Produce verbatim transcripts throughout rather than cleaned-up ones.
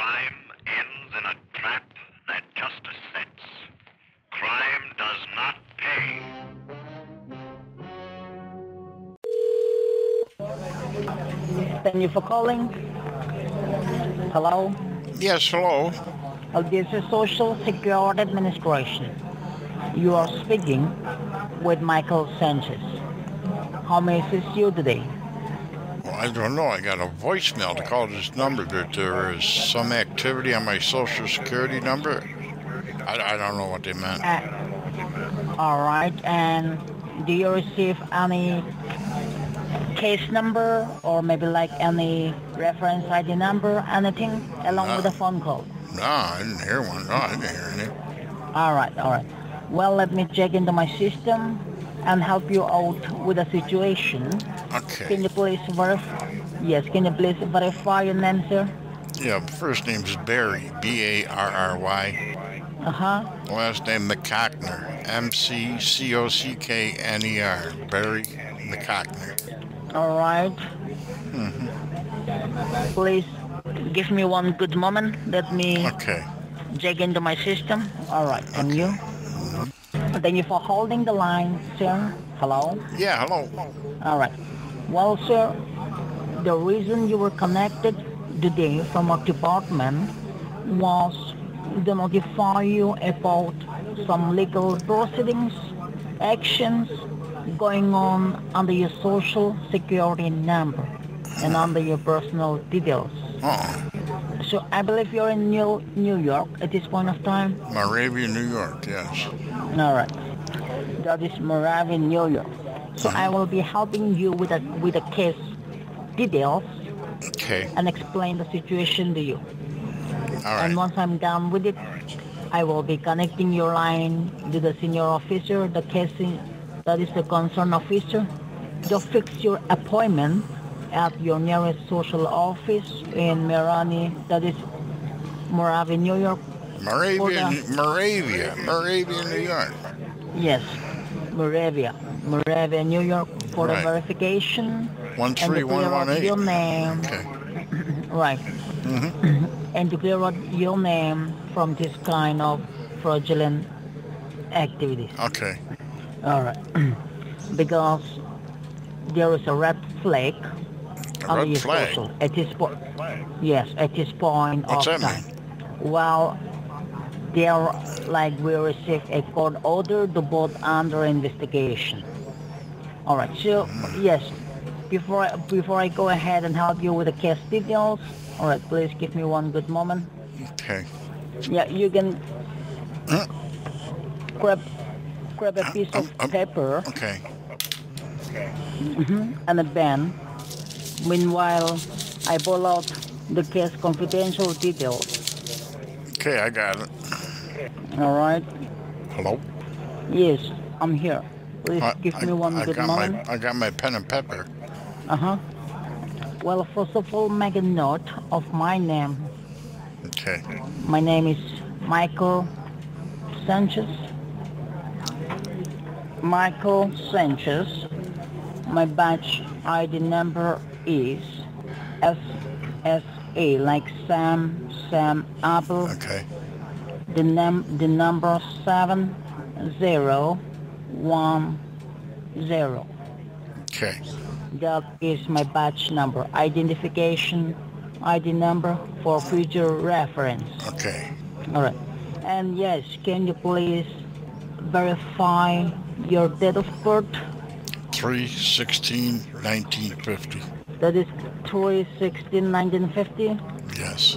Crime ends in a trap that justice sets. Crime does not pay. Thank you for calling. Hello? Yes, hello. Oh, this is Social Security Administration. You are speaking with Michael Sanchez. How may I assist you today? Well, I don't know. I got a voicemail to call this number. That there is some activity on my Social Security number. I, I don't know what they meant. Uh, all right. And do you receive any case number or maybe like any reference I D number, anything along no. with the phone call? No, I didn't hear one. No, I didn't hear anything. All right. All right. Well, let me check into my system and help you out with the situation. Okay. Can you please verify? Yes, can you please verify your name, sir? Yeah, first name is Barry, B A R R Y. Uh-huh. Last name McCockner, M C C O C K N E R, Barry McCockner. All right. Mm-hmm. Please give me one good moment. Let me okay. check into my system. All right, and okay. you? Thank you for holding the line, sir. Hello? Yeah, hello. All right. Well, sir, the reason you were connected today from our department was to notify you about some legal proceedings, actions going on under your social security number and under your personal details. Oh. So I believe you're in New New York at this point of time? Moravia, New York, yes. All right. That is Moravia, New York. So uh-huh. I will be helping you with a, with the case details okay. and explain the situation to you. All right. And once I'm done with it, right. I will be connecting your line to the senior officer, the case, that is the concerned officer, to fix your appointment at your nearest social office in Merani, that is Moravia, New York. Moravia, the... Moravia, Moravia, New York. Yes, Moravia, Moravia, New York for right. the verification. One three one one eight. Your name. Okay. right. Mm-hmm. And to clear out your name from this kind of fraudulent activity. Okay. All right. because there is a red flag. Red flag. At this point, yes, at this point What's of time. Mean? Well, they're like we received a court order to both under investigation. All right. So mm. yes, before I, before I go ahead and help you with the case details, all right, please give me one good moment. Okay. Yeah, you can huh? grab grab a piece uh, of uh, paper. Okay. Mm-hmm, and a pen. Meanwhile, I pull out the case confidential details. Okay, I got it. All right. Hello? Yes, I'm here. Please I, give I, me one I good moment. My, I got my pen and paper. Uh-huh. Well, first of all, make a note of my name. Okay. My name is Michael Sanchez. Michael Sanchez. My badge I D number is S S A, like Sam, Sam Apple. Okay. The num the number seven zero one zero. Okay. That is my badge number, identification I D number for future reference. Okay. All right. And yes, can you please verify your date of birth? three sixteen nineteen fifty. That is three sixteen nineteen fifty? Yes.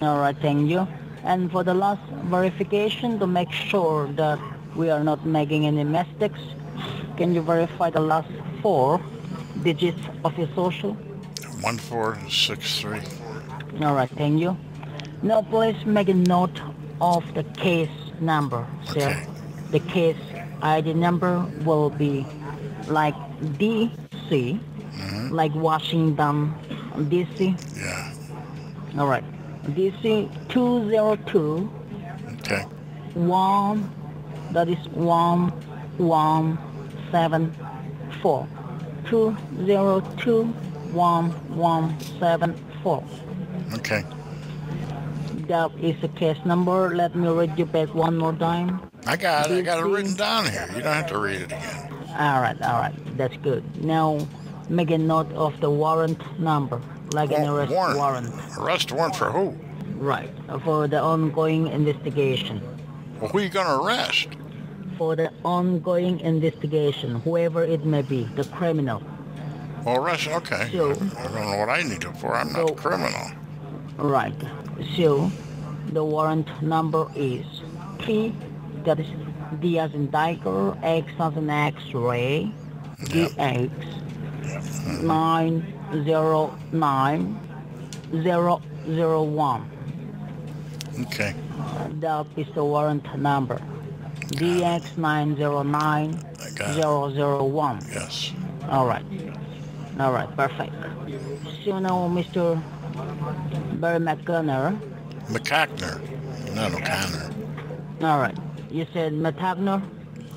Alright, thank you. And for the last verification, to make sure that we are not making any mistakes, can you verify the last four digits of your social? one four six three. Alright, thank you. Now please make a note of the case number, sir. Okay. The case I D number will be like D C, mm-hmm. like Washington, D C. Yeah. All right. D C two zero two. Okay. One, that is one one seven four. Two zero two one one seven four. Okay. that is a case number. Let me read you back one more time. I got it. I got it written down here. You don't have to read it again. All right. All right. That's good. Now, make a note of the warrant number, like an arrest warrant. warrant. Arrest warrant for who? Right. For the ongoing investigation. Well, who are you going to arrest? For the ongoing investigation, whoever it may be, the criminal. Well, arrest, okay. So, I don't know what I need it for. I'm so, not a criminal. Right. So, the warrant number is T, that is D as in Diker, X as in X-ray, yep. D X, yep. Mm-hmm. nine zero nine zero zero one. Okay. That is the warrant number. D X nine zero nine zero zero one. Yes. All right. All right. Perfect. So now, Mister Barry McCockner. McCockner, not O'Connor. All right. You said McCockner.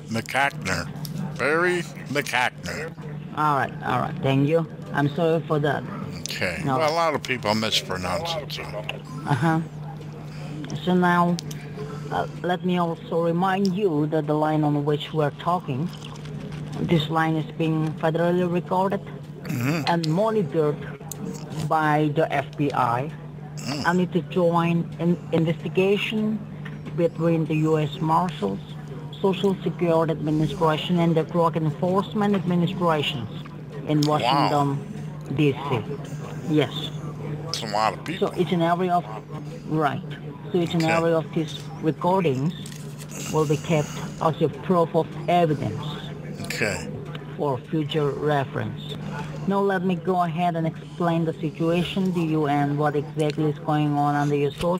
McCockner. Barry McCockner. All right. All right. Thank you. I'm sorry for that. Okay. No. Well, a lot of people mispronounce it. So. Uh huh. So now. Uh, let me also remind you that the line on which we're talking, this line is being federally recorded mm-hmm. and monitored by the F B I. Mm. And it is joint an investigation between the U S Marshals, Social Security Administration, and the Drug Enforcement Administration in Washington, wow. D C Yes. That's a lot of people. So it's an area of... Right. So each and every of these recordings will be kept as a proof of evidence okay. for future reference. Now let me go ahead and explain the situation to you and what exactly is going on under your social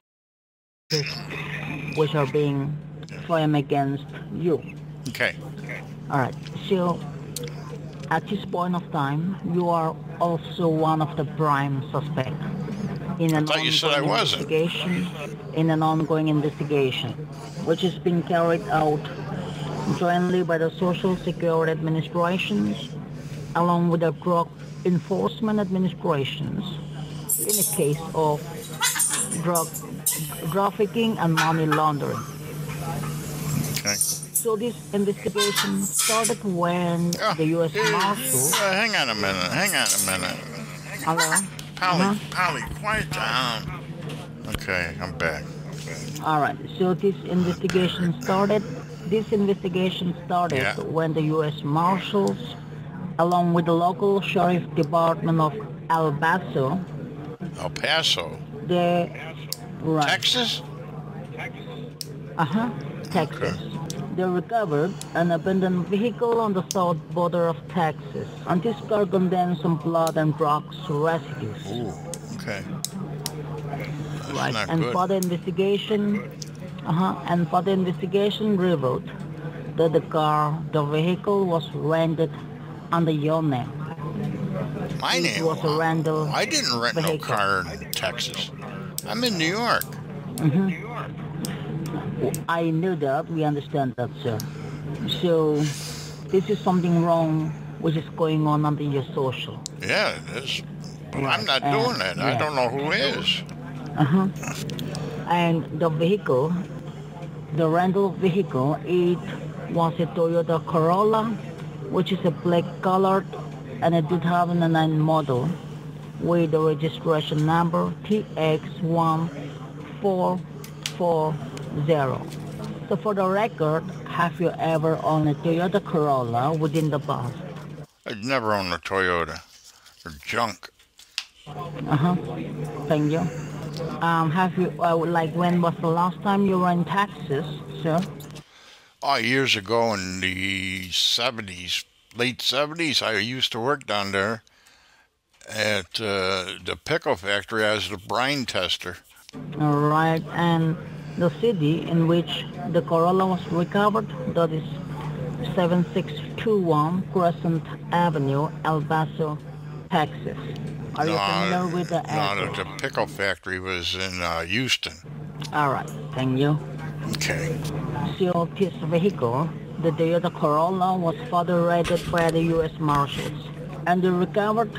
which are being framed against you. Okay. Alright, so at this point of time, you are also one of the prime suspects. In an I thought you said I wasn't. In an ongoing investigation, which is being carried out jointly by the Social Security Administrations, along with the Drug Enforcement Administrations, in the case of drug trafficking and money laundering. Okay. So this investigation started when oh, the U S Hey, Marshals. Uh, hang on a minute. Hang on a minute. Hello. Polly, uh-huh. Polly, quiet down. Okay, I'm back. Okay. All right, so this investigation started. This investigation started yeah. when the U S Marshals, along with the local Sheriff's Department of El Paso. El Paso? The, right. Texas? Uh-huh, Texas. Okay. They recovered an abandoned vehicle on the south border of Texas and discovered condensed some blood and drugs residues. Ooh, okay. That's right, and good. Further investigation, uh-huh, and further investigation revealed that the car, the vehicle was rented under your name. My name? It was a rental I didn't rent vehicle. No car in Texas. I'm in New York. Mm-hmm. I knew that. We understand that, sir. So, this is something wrong which is going on under your social. Yeah, it is. But right. I'm not and, doing that. Yeah. I don't know who is. Uh-huh. And the vehicle, the rental vehicle, it was a Toyota Corolla, which is a black-colored and a two thousand nine model with the registration number T X one four four. Zero. So for the record, have you ever owned a Toyota Corolla within the past? I've never owned a Toyota. They're junk. Uh-huh. Thank you. Um, have you, uh, like, when was the last time you were in Texas, sir? Oh, years ago in the seventies, late seventies, I used to work down there at uh, the pickle factory as the brine tester. All right, and... The city in which the Corolla was recovered, that is seven six two one Crescent Avenue, El Paso, Texas. Are no, you familiar with the area? No, the pickle factory was in uh, Houston. All right, thank you. Okay. So this vehicle, the Toyota Corolla, was further raided by the U S Marshals, and they recovered,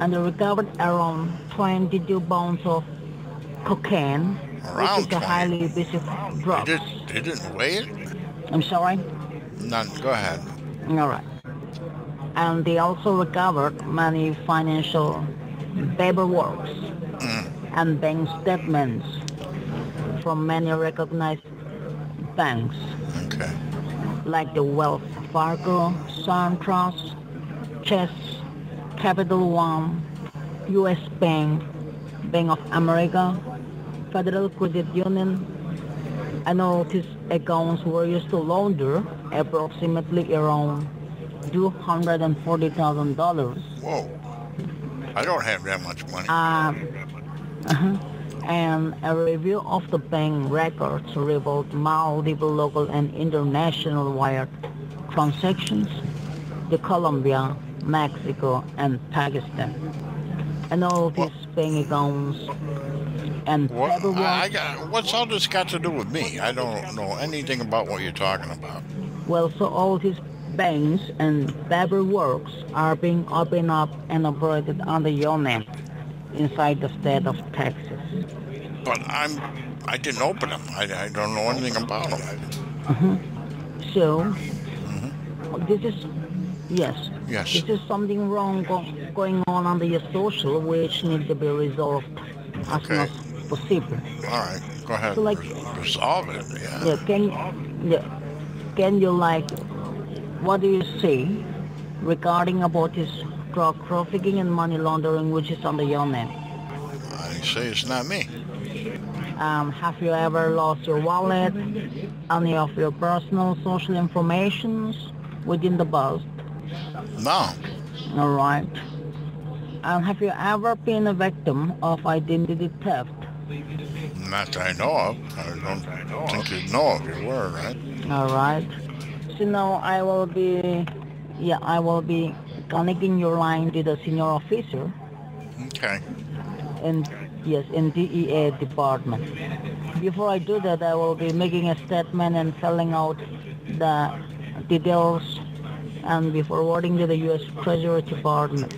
and they recovered around twenty-two pounds of cocaine, around which is a highly vicious drug. You, did, you didn't weigh it? I'm sorry? None. Go ahead. All right. And they also recovered many financial paperwork mm. and bank statements from many recognized banks. Okay. Like the Wells Fargo, SunTrust, Chess, Capital One, U S. Bank, Bank of America, Federal Credit Union. I know these accounts were used to launder approximately around two hundred forty thousand dollars. Whoa. I don't have that much money. Uh, uh-huh. And a review of the bank records revealed multiple local and international wire transactions to Colombia, Mexico, and Pakistan. And all these what? bank accounts and what? I, I got, what's all this got to do with me? I don't know anything about what you're talking about. Well, so all these banks and paperwork are being opened up and operated under your name inside the state of Texas. But I'm, I didn't open them. I, I don't know anything about them. Mm-hmm. So, mm-hmm. this is, yes. Yes. This is something wrong go, going on under your social, which needs to be resolved as okay. much as possible. All right. Go ahead. So like, resolve it. Yeah. yeah can yeah, Can you like, what do you see regarding about this drug trafficking and money laundering, which is under your name? I say it's not me. Um, have you ever lost your wallet, any of your personal social information within the past? No. All right. And have you ever been a victim of identity theft? Not that I know of. I don't think you'd know if you were, right? All right. So now I will be, yeah, I will be connecting your line to the senior officer. Okay. And yes, in D E A department. Before I do that, I will be making a statement and filling out the details and be forwarding to the U S. Treasury Department.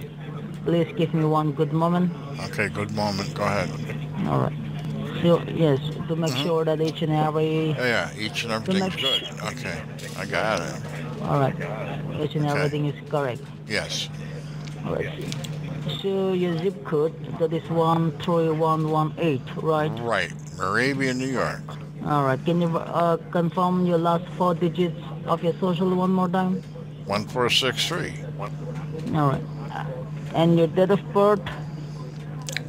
Please give me one good moment. Okay, good moment. Go ahead. All right. So, yes, to make mm-hmm. sure that each and every... Oh, yeah, each and everything's good. Okay, I got it. All right. Each and okay. everything is correct. Yes. All right. So, your zip code, that is one three one one eight, right? Right. Moravia, New York. All right. Can you uh, confirm your last four digits of your social one more time? one four six three. All right. And your date of birth?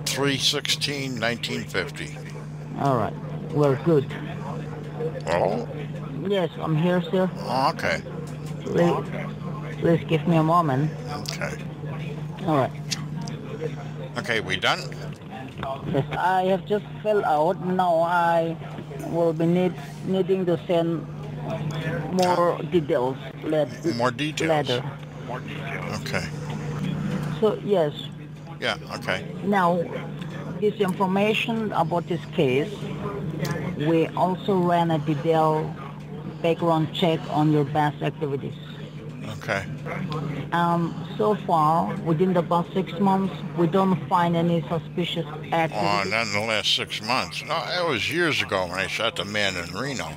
three sixteen nineteen fifty. All right. We're good. Oh? Yes, I'm here, sir. Oh, okay. Please, please give me a moment. Okay. All right. Okay, we done? Yes, I have just filled out. Now I will be need, needing to send more details. Let, more details? Later. More details. Okay. So, yes. Yeah, okay. Now, this information about this case, we also ran a detailed background check on your past activities. Okay. Um, so far, within the past six months, we don't find any suspicious activity. Oh, not in the last six months. No, that was years ago when I shot the man in Reno.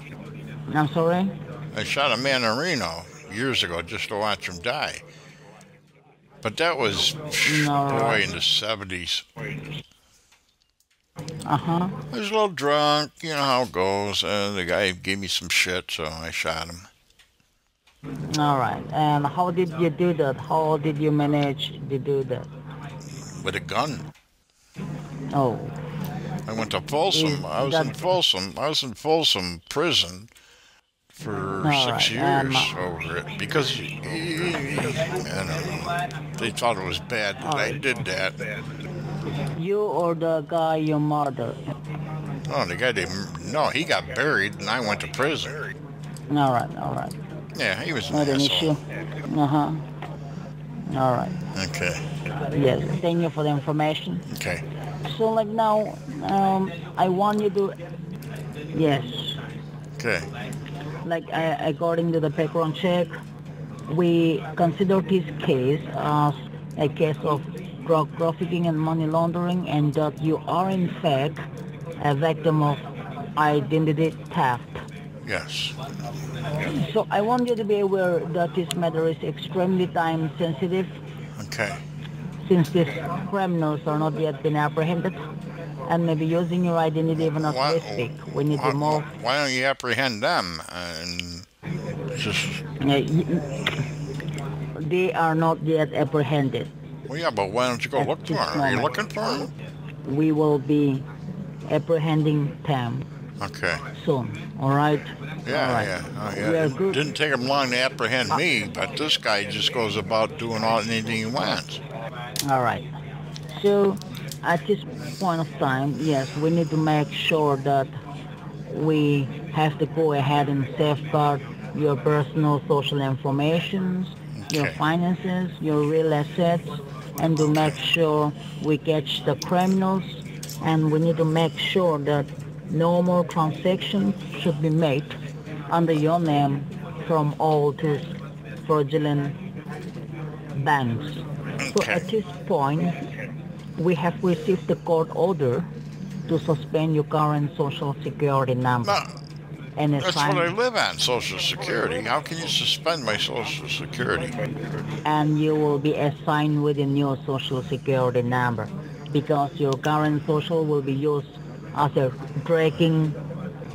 I'm sorry? I shot a man in Reno years ago just to watch him die. But that was, phew, no, boy, right. in the seventies. Uh-huh. I was a little drunk, you know how it goes. Uh, the guy gave me some shit, so I shot him. All right. And how did you do that? How did you manage to do that? With a gun. Oh. I went to Folsom. I was in Folsom. I was in Folsom prison for All six right. years um, over it because you know, they thought it was bad that I right. did that. You or the guy you murdered? Oh, the guy they no, he got buried and I went to prison. All right, all right. Yeah, he was not an, an issue. Uh huh. All right. Okay. Yes, thank you for the information. Okay. So like now, um, I want you to. Yes. Okay. Like uh, according to the background check, we consider this case as a case of drug trafficking and money laundering, and that you are in fact a victim of identity theft. Yes. So I want you to be aware that this matter is extremely time sensitive. Okay. Since these criminals are not yet been apprehended and maybe using your identity even as we speak. We need why, to move. Why don't you apprehend them? And just... They are not yet apprehended. Well, yeah, but why don't you go At look for them? Are you looking for them? We will be apprehending them. Okay. Soon, all right? Yeah, all right. yeah, oh, yeah. We are good. Didn't take him long to apprehend uh, me, but this guy just goes about doing all, anything he wants. All right. So, at this point of time, yes, we need to make sure that we have to go ahead and safeguard your personal social information, okay. your finances, your real assets, and to make sure we catch the criminals, and we need to make sure that no more transactions should be made under your name from all these fraudulent banks. Okay. So at this point, we have received the court order to suspend your current Social Security number. But and that's what I live on, Social Security. How can you suspend my Social Security? And you will be assigned with a new Social Security number because your current social will be used as a tracking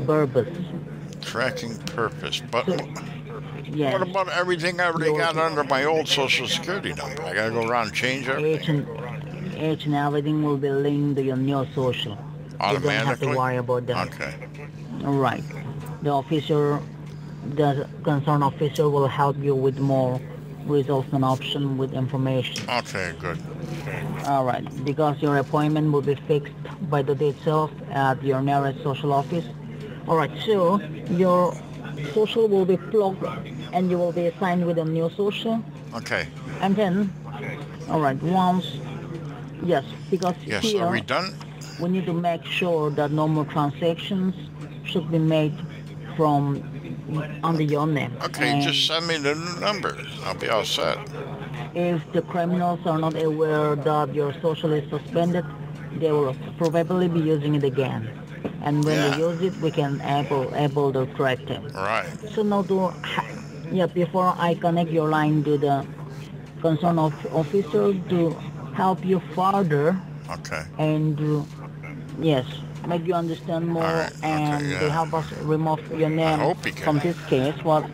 purpose. Tracking purpose, but so, yes. What about everything I already your, got under my old Social Security number? I gotta go around and change everything? Each and, each and everything will be linked to your new social. Automatically? You don't have to worry about that. Okay. All right. The officer, the concerned officer will help you with more resolution option with information. Okay, good. All right, because your appointment will be fixed by the day itself at your nearest social office. All right, so your social will be blocked and you will be assigned with a new social. Okay. And then, all right, once, yes, because yes, here, are we done? We need to make sure that no more transactions should be made from under your name. Okay, and just send me the new number. I'll be all set. If the criminals are not aware that your social is suspended, they will probably be using it again. And when yeah. they use it, we can able able to track them. Right. So now to, yeah, before I connect your line to the concerned of officer to help you further. Okay. And uh, yes, make you understand more right. and okay, yeah. to help us remove your name you from this case. What?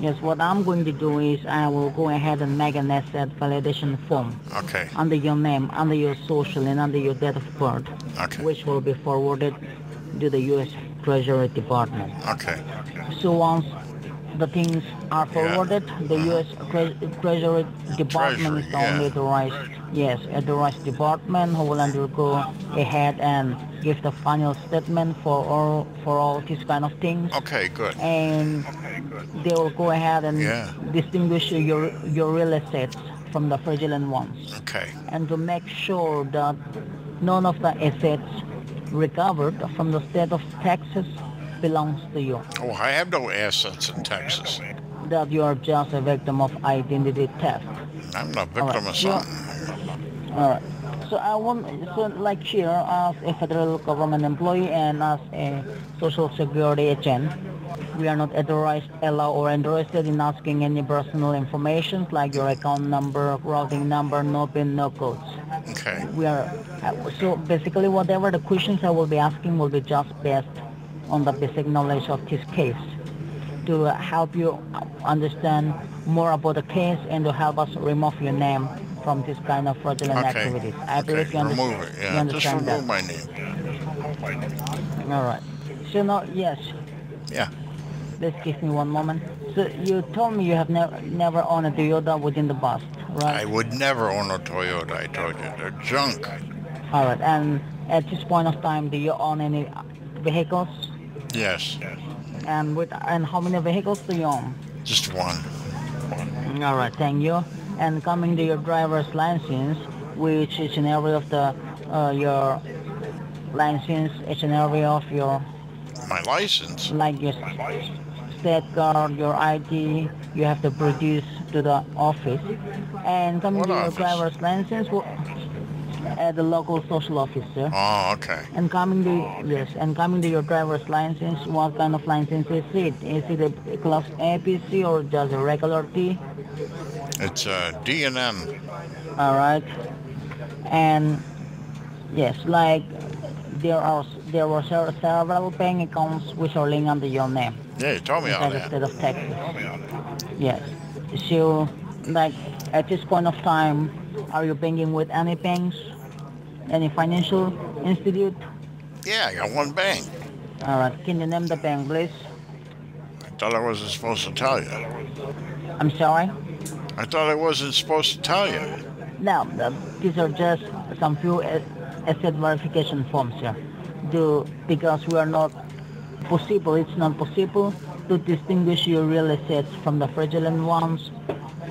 Yes, what I'm going to do is I will go ahead and make an asset validation form. Okay. Under your name, under your social, and under your date of birth. Okay. Which will be forwarded to the U S Treasury Department. Okay. So once the things are forwarded, yeah. the U S Tre Treasury Department Treasury, is the only yeah. authorized, yes, authorized department who will undergo ahead and give the final statement for all for all these kind of things. Okay, good. And okay, good. They will go ahead and yeah. distinguish your your real assets from the fraudulent ones. Okay. And to make sure that none of the assets recovered from the state of Texas belongs to you. Oh, I have no assets in Texas. That you are just a victim of identity theft. I'm not a victim right. of something. All right. So I want, so like here, as a federal government employee and as a Social Security agent, we are not authorized, allowed, or interested in asking any personal information like your account number, routing number, no PIN, no codes. Okay. We are, so basically whatever the questions I will be asking will be just based on the basic knowledge of this case to help you understand more about the case and to help us remove your name from this kind of fraudulent okay. activities. I okay. believe you understand, remove it. Yeah. You understand just remove that. My name. Yeah. All right. So now, yes. Yeah. Just give me one moment. So you told me you have never never owned a Toyota within the past, right? I would never own a Toyota. I told you they're junk. All right. And at this point of time, do you own any vehicles? Yes. And with and how many vehicles do you own? Just one. one. All right. Thank you. And coming to your driver's license, which each and every of the uh, your license, each and every of your my license, like your license. State card, your I D, you have to produce to the office. And coming what to office? Your driver's license, at the local social office, sir. Oh, okay. And coming to oh, okay. yes, and coming to your driver's license, what kind of license is it? Is it a class A, B, C, or just a regular T? It's uh, D and M. All right. And yes, like there are there were several bank accounts which are linked under your name. Yeah, you told me all that. State of Texas. You told me all that. Yes. So, like at this point of time, are you banking with any banks, any financial institute? Yeah, I got one bank. All right. Can you name the bank, please? I thought I wasn't supposed to tell you. I'm sorry? I thought I wasn't supposed to tell you. No, these are just some few asset verification forms here. Do, because we are not possible, it's not possible to distinguish your real assets from the fraudulent ones,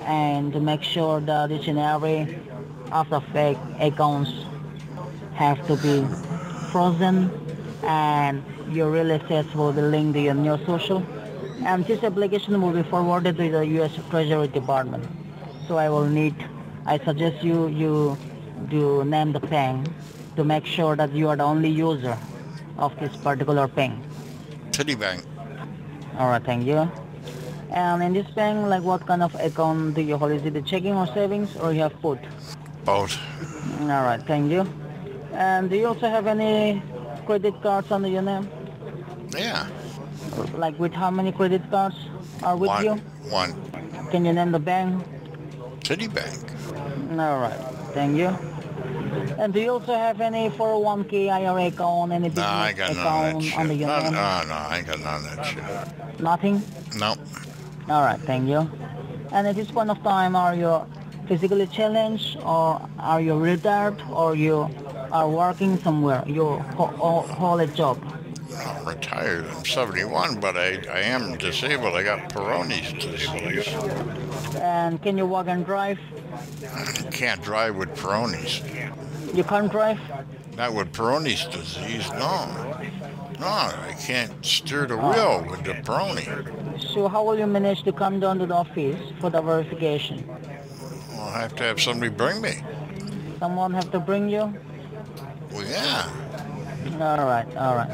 and to make sure that each and every of the fake accounts have to be frozen, and your real assets will be linked to your new social. And this application will be forwarded to the U S Treasury Department. So I will need, I suggest you you do name the bank to make sure that you are the only user of this particular bank. City Bank. All right, thank you. And in this bank, like what kind of account do you hold? Is it a checking or savings, or you have both? Both. All right, thank you. And do you also have any credit cards under your name? Yeah. Like with how many credit cards are with One. you? One. Can you name the bank? City Bank. All right, thank you. And do you also have any four oh one K I R A account, any business no, I got account none of that under shit. your name? No, no, no, I got none of that shit. Nothing? No. All right, thank you. And at this point of time, are you physically challenged, or are you retired, or you are working somewhere? You hold a job? I'm retired. I'm seventy-one, but I, I am disabled. I got Peyronie's disease. And can you walk and drive? I can't drive with Peyronie's. You can't drive? Not with Peyronie's disease, no. No, I can't steer the wheel oh. with the Peyronie. So how will you manage to come down to the office for the verification? Well, I have to have somebody bring me. Someone have to bring you? Well, yeah. All right, all right.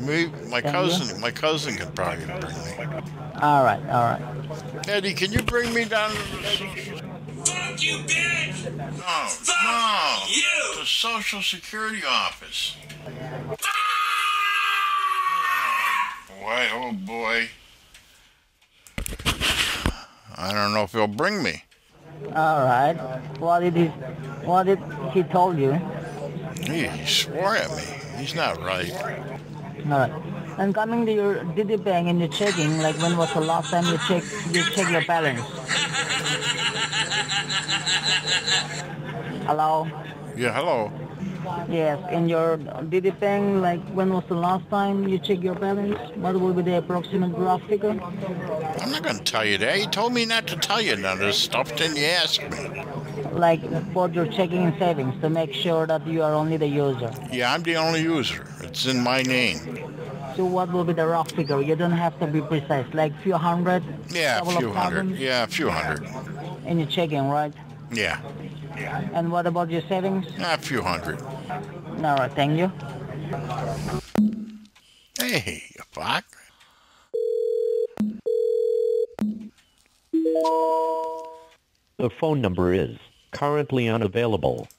Me, my Thank cousin, you? my cousin could probably bring me. All right, all right. Eddie, can you bring me down? Fuck you, bitch! No, Fuck no. You. The Social Security office. Ah! Boy, oh boy. I don't know if he'll bring me. All right. What did he? What did he told you? He, he swore at me. He's not right. All right. And coming to your Didi Bank and you're checking, like when was the last time you check you check your balance? Hello? Yeah, hello. Yes, in your Didi Bank, like when was the last time you check your balance? What will be the approximate rough figure? I'm not going to tell you that. You told me not to tell you none of this stuff, then you asked me. Like for your checking and savings to make sure that you are only the user. Yeah, I'm the only user. It's in my name. So what will be the rough figure? You don't have to be precise. Like few hundred? Yeah, a few hundred. Yeah, a few hundred. And your checking, right? Yeah. Yeah. And what about your savings? A few hundred. All right, thank you. Hey, you fuck. The phone number is currently unavailable.